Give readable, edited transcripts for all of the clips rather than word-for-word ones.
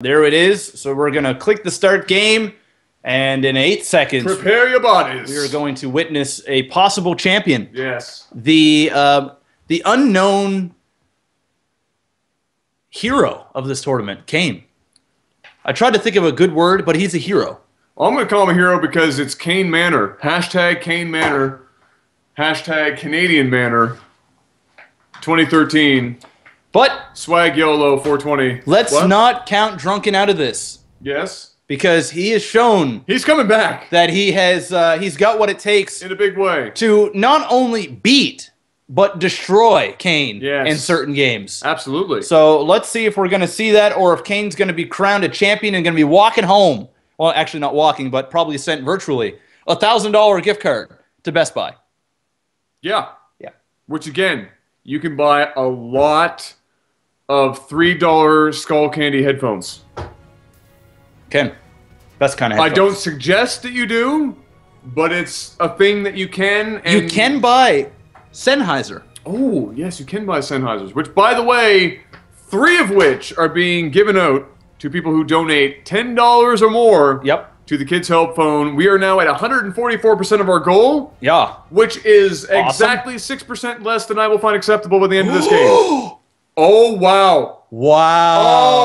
There it is. So we're going to click the start game, and in 8 seconds... Prepare your bodies. We are going to witness a possible champion. Yes. The unknown hero of this tournament, Kane. I tried to think of a good word, but he's a hero. I'm going to call him a hero because it's Kane Manor. Hashtag Kane Manor. Hashtag Canadian Manor. 2013. But swag YOLO 420. Let's not count Drunken out of this. Yes, because he has shown he's coming back. That he has he's got what it takes in a big way to not only beat but destroy Kane in certain games. Absolutely. So let's see if we're going to see that, or if Kane's going to be crowned a champion and going to be walking home. Well, actually not walking, but probably sent virtually a $1,000 gift card to Best Buy. Yeah. Yeah. Which again, you can buy a lot of $3 Skullcandy headphones. Ken, that's kind of headphones. I don't suggest that you do, but it's a thing that you can. And you can buy Sennheiser. Oh, yes, you can buy Sennheisers, which, by the way, 3 of which are being given out to people who donate $10 or more to the Kids Help Phone. We are now at 144% of our goal, which is exactly 6% less than I will find acceptable by the end of this game. Oh, wow. Wow.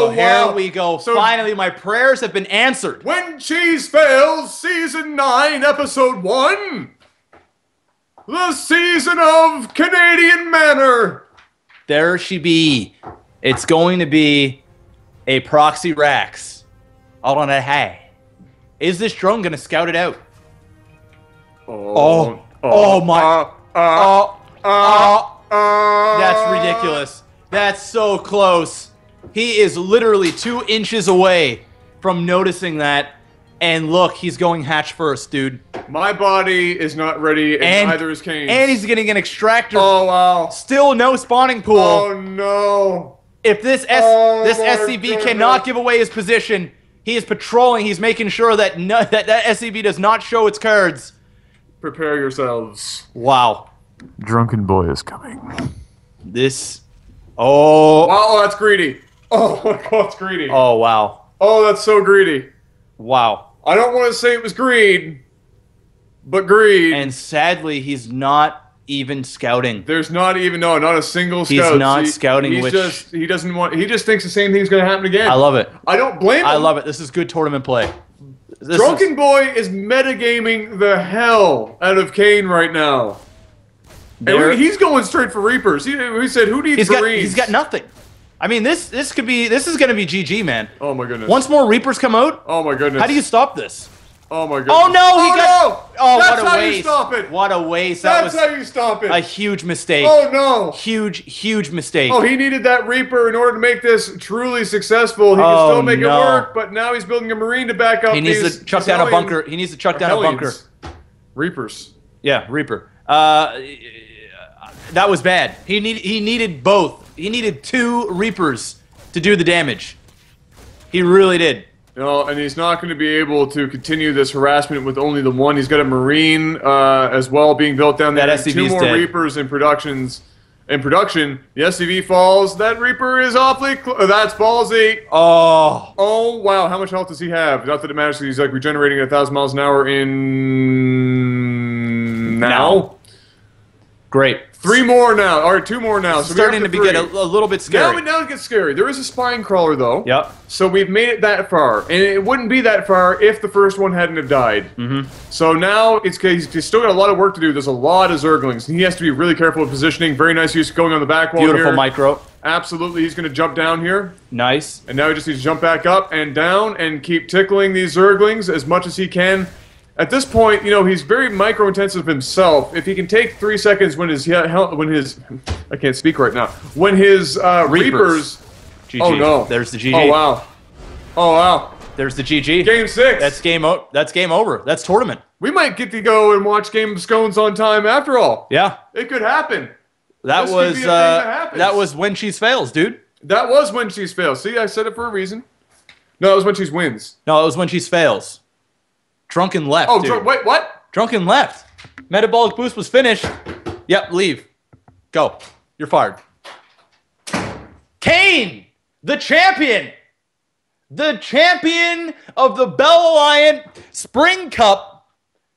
Oh, wow. Here we go. So finally, my prayers have been answered. When Cheese Fails, Season 9, Episode 1. The Season of Canadian Manor. There she be. It's going to be a Proxy Rax. I don't know how. Is this drone going to scout it out? Oh. Oh, my. Oh. That's ridiculous. That's so close. He is literally 2 inches away from noticing that. And look, he's going hatch first, dude. My body is not ready, and neither is Kane. And he's getting an extractor. Oh, wow. Still no spawning pool. Oh, no. If this this SCV cannot give away his position, he is patrolling. He's making sure that, that SCV does not show its cards. Prepare yourselves. Wow. Drunken boy is coming. This... Oh! Wow, oh, that's greedy. Oh my God, it's greedy. Oh wow. Oh, that's so greedy. Wow. I don't want to say it was greed, but greed. And sadly, he's not even scouting. There's not even not a single scout. He's not scouting. He's just he doesn't want. He just thinks the same thing's going to happen again. I love it. I don't blame him. I love it. This is good tournament play. This Drunken boy is metagaming the hell out of Kane right now. And he's going straight for Reapers. He said, "Who needs Marines?" He's got nothing. I mean, this is gonna be GG, man. Oh my goodness! Once more Reapers come out. Oh my goodness! How do you stop this? Oh my goodness! Oh no! Oh, that's what a waste! You stop it. What a waste! That's how you stop it. A huge mistake. Oh no! Huge mistake. Oh, he needed that Reaper in order to make this truly successful. He can still make it work, but now he's building a Marine to back up. He needs to chuck down a bunker. He needs to chuck down a bunker. Reapers. Yeah, Reaper. That was bad. He needed both. He needed 2 Reapers to do the damage. He really did. And he's not going to be able to continue this harassment with only the one. He's got a Marine as well being built down there. 2 more Reapers in productions. In production, the SCV falls. That Reaper is awfully close. That's ballsy. Oh. Oh, wow. How much health does he have? Not that it matters. He's like regenerating at 1,000 miles an hour in... Now? Great. 3 more now, or 2 more now. So starting to get a little bit scary. Now it gets scary. There is a spine crawler though. Yep. So we've made it that far, and it wouldn't be that far if the first one hadn't have died. Mm-hmm. So now he's still got a lot of work to do. There's a lot of Zerglings, and he has to be really careful with positioning. Very nice use going on the back wall. Beautiful here. Micro. Absolutely, he's going to jump down here. Nice. And now he just needs to jump back up and down and keep tickling these Zerglings as much as he can. At this point, you know, he's very micro-intensive himself. If he can take 3 seconds when his Reapers... GG. Oh, no. There's the GG. Oh, wow. Oh, wow. There's the GG. Game 6. That's game over. That's tournament. We might get to go and watch Game of Scones on time after all. Yeah. It could happen. That was When Cheese Fails, dude. That was When Cheese Fails. See, I said it for a reason. No, it was When Cheese Wins. No, it was When Cheese Fails. Drunken left. Oh, dude. Wait, what? Drunken left. Metabolic boost was finished. Yep, leave. Go. You're fired. Kane, the champion, the champion of the Bell Aliant Spring Cup,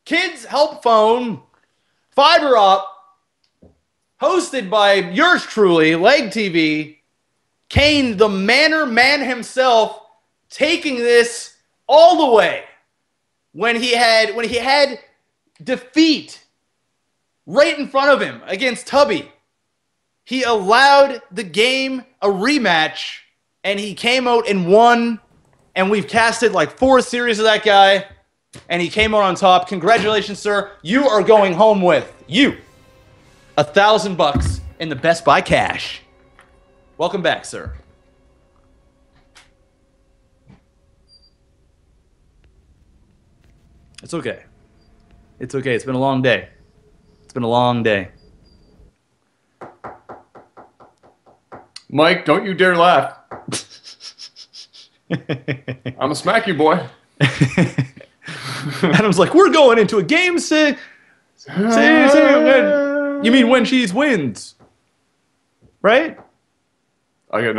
Kids Help Phone, FibreOp, hosted by yours truly, LAGTV2, Kane, the Manor man himself, taking this all the way when he had defeat right in front of him against Tubby. He allowed the game a rematch, and he came out and won, and we've casted like 4 series of that guy, and he came out on top. Congratulations, sir. You are going home with $1,000 in the Best Buy cash. Welcome back, sir. It's okay. It's okay. It's been a long day. It's been a long day. Mike, don't you dare laugh. I'm a smack you, boy. Adam's like, we're going into a game six. You mean when cheese wins, right? I got